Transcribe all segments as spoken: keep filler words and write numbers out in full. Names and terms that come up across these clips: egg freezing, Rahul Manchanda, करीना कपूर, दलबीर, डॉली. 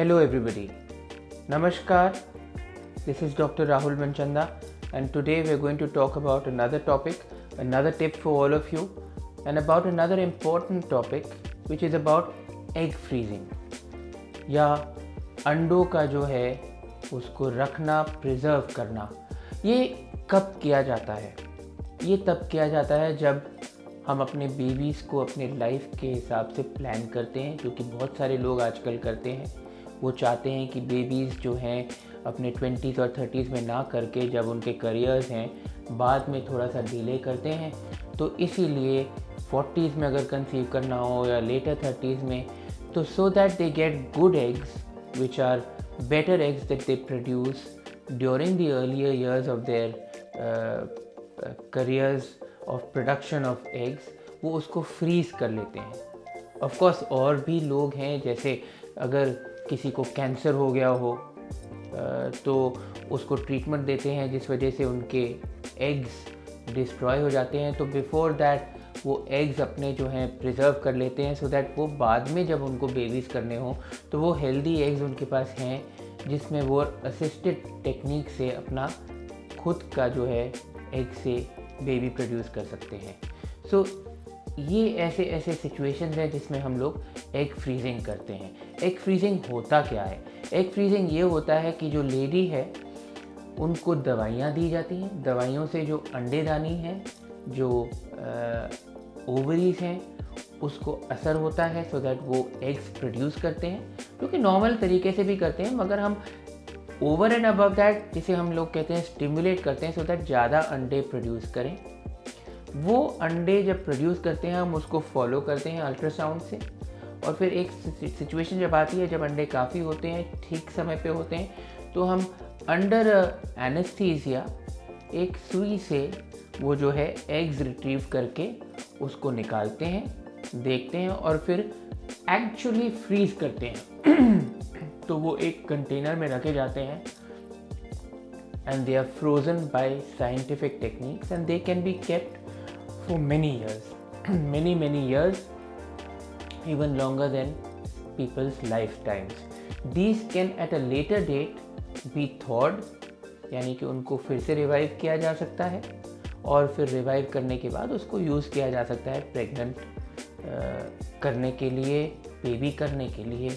Hello everybody, Namaskar, this is Dr Rahul Manchanda, and today we are going to talk about another topic, another tip for all of you, and about another important topic which is about egg freezing या अंडों का जो है उसको रखना, preserve करना। ये कब किया जाता है? ये तब किया जाता है जब हम अपने बेबीज़ को अपने लाइफ के हिसाब से प्लान करते हैं, जो कि बहुत सारे लोग आजकल करते हैं। वो चाहते हैं कि बेबीज़ जो हैं अपने ट्वेंटीज़ और थर्टीज़ में ना करके जब उनके करियर्स हैं बाद में थोड़ा सा डिले करते हैं, तो इसीलिए फोर्टीज़ में अगर कंसीव करना हो या लेटर थर्टीज़ में, तो so that they get good eggs which are better eggs that they produce during the earlier years of their careers of production of eggs, वो उसको फ्रीज़ कर लेते हैं। ऑफ कोर्स और भी लोग हैं, जैसे अगर किसी को कैंसर हो गया हो तो उसको ट्रीटमेंट देते हैं जिस वजह से उनके एग्स डिस्ट्रॉय हो जाते हैं, तो बिफोर दैट वो एग्स अपने जो हैं प्रिजर्व कर लेते हैं, सो दैट वो बाद में जब उनको बेबीज़ करने हों तो वो हेल्दी एग्स उनके पास हैं, जिसमें वो असिस्टेड टेक्निक से अपना खुद का जो है एग से बेबी प्रोड्यूस कर सकते हैं। सो ये ऐसे ऐसे सिचुएशंस हैं जिसमें हम लोग एग फ्रीजिंग करते हैं। एग फ्रीजिंग होता क्या है? एग फ्रीजिंग ये होता है कि जो लेडी है उनको दवाइयाँ दी जाती हैं, दवाइयों से जो अंडेदानी है, जो ओवरीज हैं, उसको असर होता है, सो दैट वो एग्स प्रोड्यूस करते हैं, जो कि नॉर्मल तरीके से भी करते हैं, मगर हम ओवर एंड अबव दैट जिसे हम लोग कहते हैं स्टिमुलेट करते हैं, सो दैट ज़्यादा अंडे प्रोड्यूस करें। वो अंडे जब प्रोड्यूस करते हैं हम उसको फॉलो करते हैं अल्ट्रासाउंड से, और फिर एक सिचुएशन जब आती है जब अंडे काफ़ी होते हैं, ठीक समय पे होते हैं, तो हम अंडर एनेस्थीसिया एक सुई से वो जो है एग्स रिट्रीव करके उसको निकालते हैं, देखते हैं, और फिर एक्चुअली फ्रीज करते हैं। तो वो एक कंटेनर में रखे जाते हैं and they are frozen by scientific techniques and they can be kept for many years, many many years, even longer than people's lifetimes. These can at a later date be thawed, यानी कि उनको फिर से revive किया जा सकता है, और फिर रिवाइव करने के बाद उसको यूज़ किया जा सकता है प्रेग्नेंट करने के लिए, बेबी करने के लिए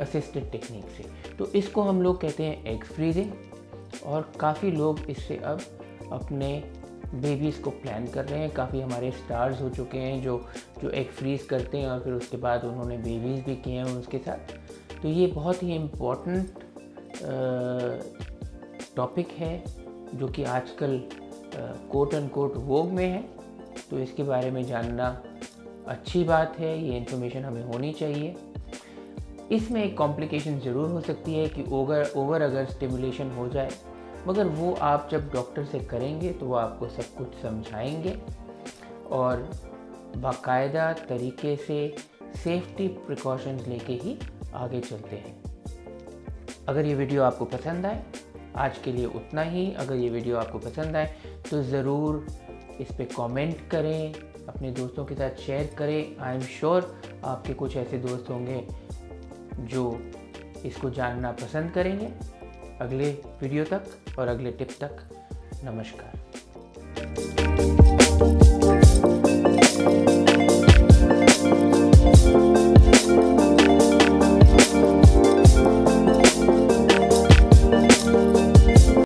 असिस्टेड टेक्निक से। तो इसको हम लोग कहते हैं एग फ्रीजिंग, और काफ़ी लोग इससे अब अपने बेबीज़ को प्लान कर रहे हैं। काफ़ी हमारे स्टार्स हो चुके हैं जो जो एग फ्रीज़ करते हैं और फिर उसके बाद उन्होंने बेबीज़ भी किए हैं उसके साथ। तो ये बहुत ही इम्पोर्टेंट टॉपिक है जो कि आजकल कोट एंड कोट वोग में है, तो इसके बारे में जानना अच्छी बात है, ये इन्फॉर्मेशन हमें होनी चाहिए। इसमें एक कॉम्प्लिकेशन ज़रूर हो सकती है कि ओवर ओवर अगर स्टिमुलेशन हो जाए, मगर वो आप जब डॉक्टर से करेंगे तो वो आपको सब कुछ समझाएंगे और बाकायदा तरीके से सेफ्टी प्रिकॉशंस लेके ही आगे चलते हैं। अगर ये वीडियो आपको पसंद आए, आज के लिए उतना ही। अगर ये वीडियो आपको पसंद आए तो ज़रूर इस पे कमेंट करें, अपने दोस्तों के साथ शेयर करें। आई एम श्योर आपके कुछ ऐसे दोस्त होंगे जो इसको जानना पसंद करेंगे। अगले वीडियो तक और अगले टिप तक, नमस्कार।